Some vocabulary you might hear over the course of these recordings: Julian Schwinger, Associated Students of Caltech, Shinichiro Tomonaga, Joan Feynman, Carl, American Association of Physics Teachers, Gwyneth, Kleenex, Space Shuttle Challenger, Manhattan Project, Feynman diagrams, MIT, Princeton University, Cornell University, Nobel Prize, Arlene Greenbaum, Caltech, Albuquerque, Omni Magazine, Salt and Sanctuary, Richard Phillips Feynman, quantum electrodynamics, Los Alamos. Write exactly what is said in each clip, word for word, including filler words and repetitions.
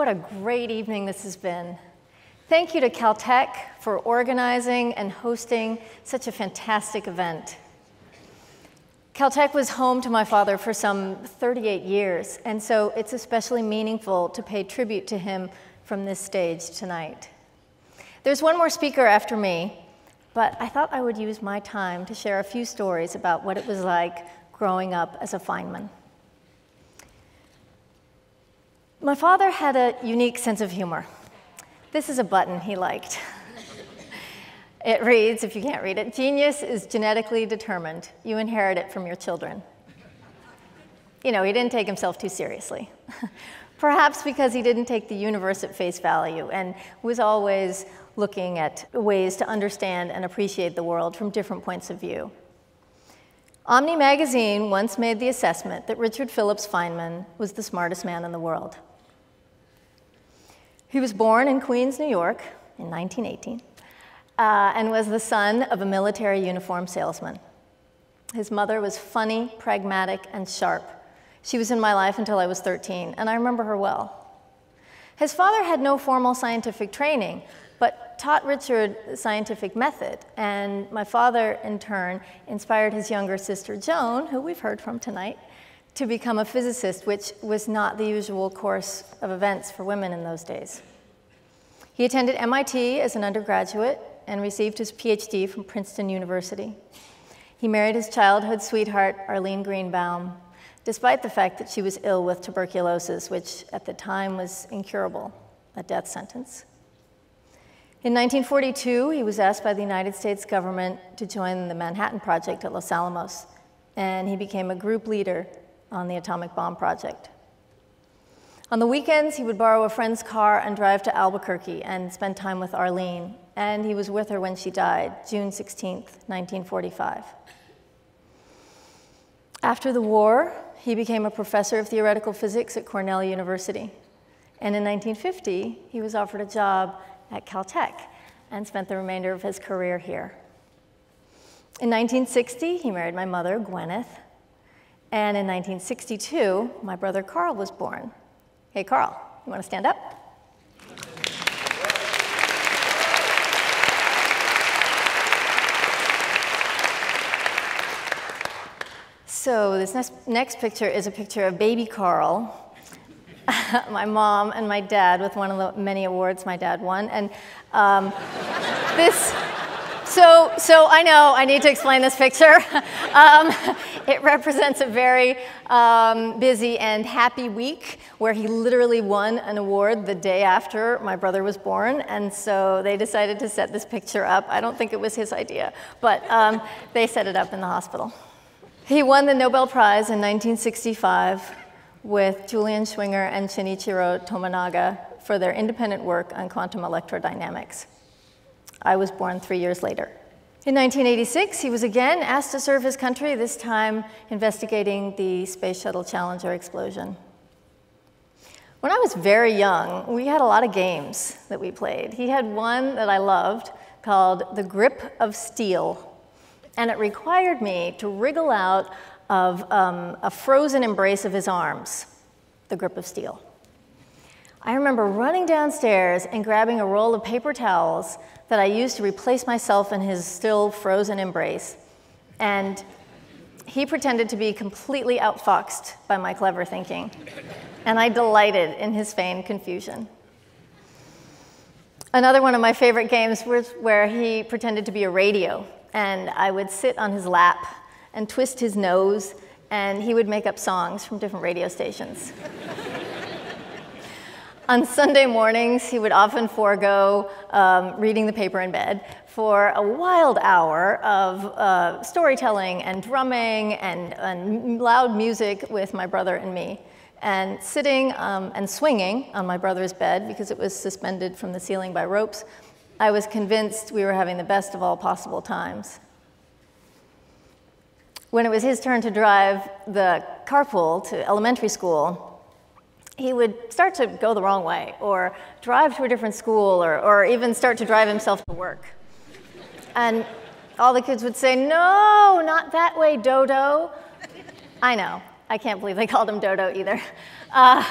What a great evening this has been. Thank you to Caltech for organizing and hosting such a fantastic event. Caltech was home to my father for some thirty-eight years, and so it's especially meaningful to pay tribute to him from this stage tonight. There's one more speaker after me, but I thought I would use my time to share a few stories about what it was like growing up as a Feynman. My father had a unique sense of humor. This is a button he liked. It reads, if you can't read it, "Genius is genetically determined. You inherit it from your children." You know, he didn't take himself too seriously. Perhaps because he didn't take the universe at face value and was always looking at ways to understand and appreciate the world from different points of view. Omni Magazine once made the assessment that Richard Phillips Feynman was the smartest man in the world. He was born in Queens, New York in nineteen eighteen. Uh, and was the son of a military uniform salesman. His mother was funny, pragmatic, and sharp. She was in my life until I was thirteen, and I remember her well. His father had no formal scientific training, but taught Richard the scientific method, and my father, in turn, inspired his younger sister, Joan, who we've heard from tonight, to become a physicist, which was not the usual course of events for women in those days. He attended M I T as an undergraduate, and received his PhD from Princeton University. He married his childhood sweetheart, Arlene Greenbaum, despite the fact that she was ill with tuberculosis, which at the time was incurable, a death sentence. In nineteen forty-two, he was asked by the United States government to join the Manhattan Project at Los Alamos, and he became a group leader on the atomic bomb project. On the weekends, he would borrow a friend's car and drive to Albuquerque and spend time with Arlene, and he was with her when she died, June sixteenth, nineteen forty-five. After the war, he became a professor of theoretical physics at Cornell University, and in nineteen fifty, he was offered a job at Caltech and spent the remainder of his career here. In nineteen sixty, he married my mother, Gwyneth, and in nineteen sixty-two, my brother Carl was born. Hey, Carl, you want to stand up? So this next, next picture is a picture of baby Carl, my mom and my dad, with one of the many awards my dad won. And um, this, so, so I know I need to explain this picture. um, It represents a very um, busy and happy week where he literally won an award the day after my brother was born, and so they decided to set this picture up. I don't think it was his idea, but um, they set it up in the hospital. He won the Nobel Prize in nineteen sixty-five with Julian Schwinger and Shinichiro Tomonaga for their independent work on quantum electrodynamics. I was born three years later. In nineteen eighty-six, he was again asked to serve his country, this time investigating the Space Shuttle Challenger explosion. When I was very young, we had a lot of games that we played. He had one that I loved called The Grip of Steel, and it required me to wriggle out of um, a frozen embrace of his arms, the grip of steel. I remember running downstairs and grabbing a roll of paper towels that I used to replace myself in his still frozen embrace. And he pretended to be completely outfoxed by my clever thinking. And I delighted in his feigned confusion. Another one of my favorite games was where he pretended to be a radio. And I would sit on his lap and twist his nose, and he would make up songs from different radio stations. On Sunday mornings, he would often forego um, reading the paper in bed for a wild hour of uh, storytelling and drumming and, and loud music with my brother and me, and sitting um, and swinging on my brother's bed because it was suspended from the ceiling by ropes. I was convinced we were having the best of all possible times. When it was his turn to drive the carpool to elementary school, he would start to go the wrong way, or drive to a different school, or, or even start to drive himself to work. And all the kids would say, "No, not that way, Dodo." I know, I can't believe they called him Dodo either. Uh,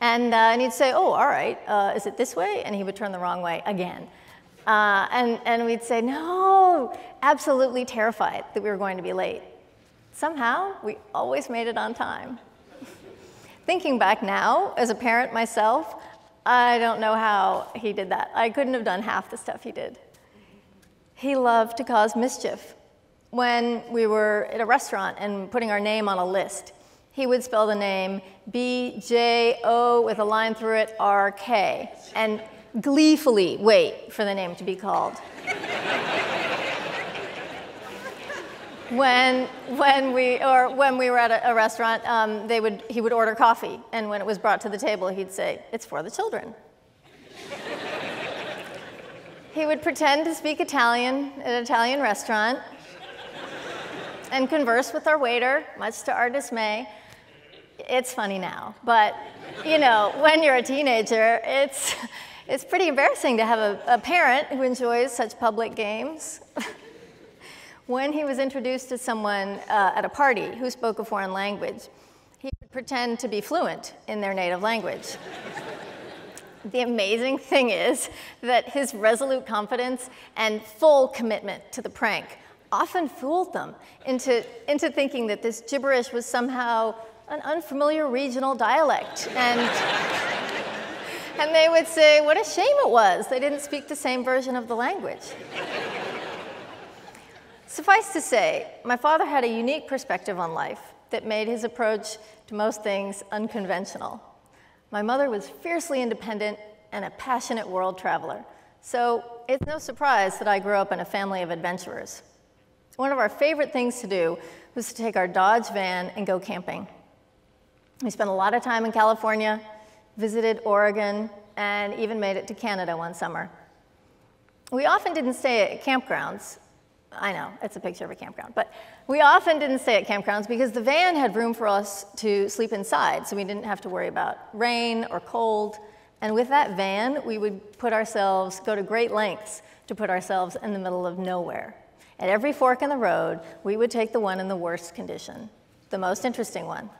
And, uh, and he'd say, oh, all right, uh, is it this way? And he would turn the wrong way again. Uh, and, and we'd say, no, absolutely terrified that we were going to be late. Somehow, we always made it on time. Thinking back now, as a parent myself, I don't know how he did that. I couldn't have done half the stuff he did. He loved to cause mischief. When we were at a restaurant and putting our name on a list, he would spell the name B J O with a line through it, R K, and gleefully wait for the name to be called. When, when, we, or when we were at a, a restaurant, um, they would, he would order coffee, and when it was brought to the table, he'd say, it's for the children. He would pretend to speak Italian at an Italian restaurant and converse with our waiter, much to our dismay. It's funny now, but you know, when you're a teenager, it's, it's pretty embarrassing to have a, a parent who enjoys such public games. When he was introduced to someone uh, at a party who spoke a foreign language, he would pretend to be fluent in their native language. The amazing thing is that his resolute confidence and full commitment to the prank often fooled them into, into thinking that this gibberish was somehow an unfamiliar regional dialect. And, and they would say, what a shame it was they didn't speak the same version of the language. Suffice to say, my father had a unique perspective on life that made his approach to most things unconventional. My mother was fiercely independent and a passionate world traveler, so it's no surprise that I grew up in a family of adventurers. One of our favorite things to do was to take our Dodge van and go camping. We spent a lot of time in California, visited Oregon, and even made it to Canada one summer. We often didn't stay at campgrounds. I know, it's a picture of a campground, but we often didn't stay at campgrounds because the van had room for us to sleep inside, so we didn't have to worry about rain or cold. And with that van, we would put ourselves, go to great lengths to put ourselves in the middle of nowhere. At every fork in the road, we would take the one in the worst condition, the most interesting one.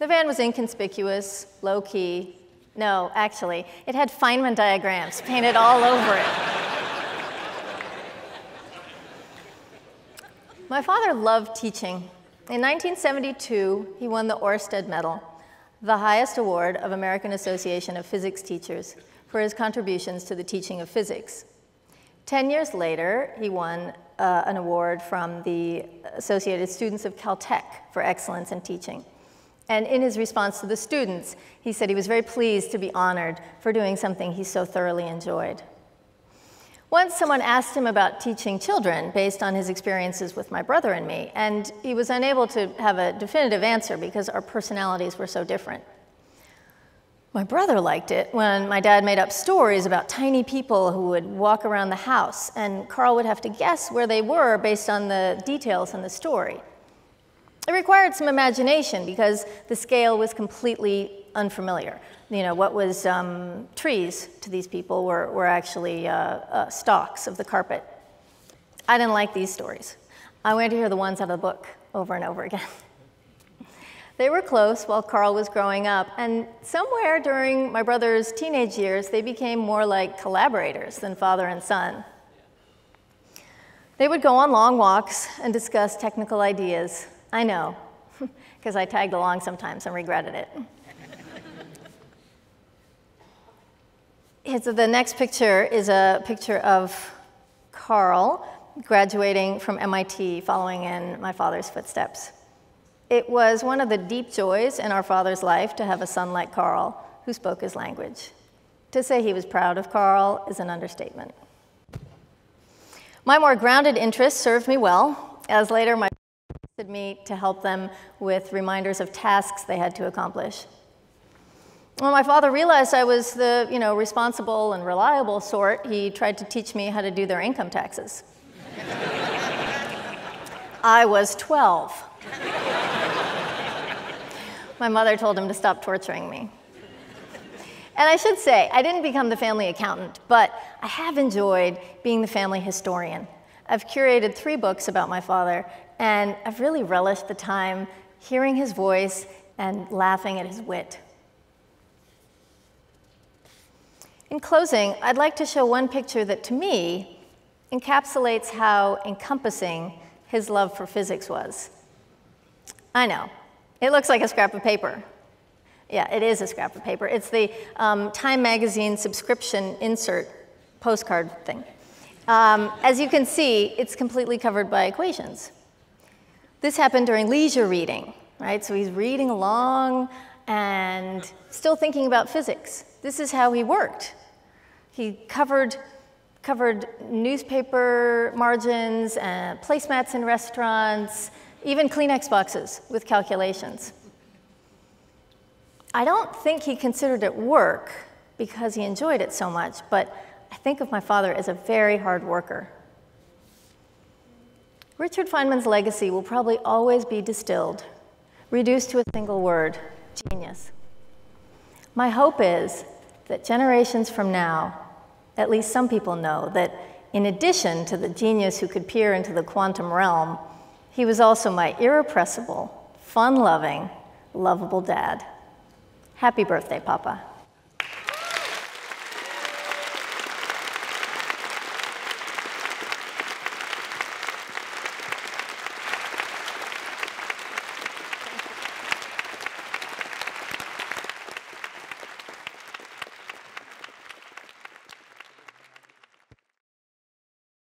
The van was inconspicuous, low-key. No, actually, it had Feynman diagrams painted all over it. My father loved teaching. In nineteen seventy-two, he won the Oersted Medal, the highest award of American Association of Physics Teachers, for his contributions to the teaching of physics. Ten years later, he won uh, an award from the Associated Students of Caltech for excellence in teaching. And in his response to the students, he said he was very pleased to be honored for doing something he so thoroughly enjoyed. Once someone asked him about teaching children based on his experiences with my brother and me, and he was unable to have a definitive answer because our personalities were so different. My brother liked it when my dad made up stories about tiny people who would walk around the house, and Carl would have to guess where they were based on the details in the story. It required some imagination because the scale was completely unfamiliar. You know, what was um, trees to these people were, were actually uh, uh, stalks of the carpet. I didn't like these stories. I wanted to hear the ones out of the book over and over again. They were close while Carl was growing up, and somewhere during my brother's teenage years, they became more like collaborators than father and son. They would go on long walks and discuss technical ideas. I know, because I tagged along sometimes and regretted it. So the next picture is a picture of Carl graduating from M I T, following in my father's footsteps. It was one of the deep joys in our father's life to have a son like Carl who spoke his language. To say he was proud of Carl is an understatement. My more grounded interests served me well, as later my father enlisted me to help them with reminders of tasks they had to accomplish. When my father realized I was the, you know, responsible and reliable sort, he tried to teach me how to do their income taxes. I was twelve. My mother told him to stop torturing me. And I should say, I didn't become the family accountant, but I have enjoyed being the family historian. I've curated three books about my father, and I've really relished the time hearing his voice and laughing at his wit. In closing, I'd like to show one picture that, to me, encapsulates how encompassing his love for physics was. I know. It looks like a scrap of paper. Yeah, it is a scrap of paper. It's the um, Time Magazine subscription insert postcard thing. Um, as you can see, it's completely covered by equations. This happened during leisure reading, right? So he's reading along and still thinking about physics. This is how he worked. He covered, covered newspaper margins, uh, placemats in restaurants, even Kleenex boxes with calculations. I don't think he considered it work because he enjoyed it so much, but I think of my father as a very hard worker. Richard Feynman's legacy will probably always be distilled, reduced to a single word, genius. My hope is that generations from now, at least some people know that in addition to the genius who could peer into the quantum realm, he was also my irrepressible, fun-loving, lovable dad. Happy birthday, Papa.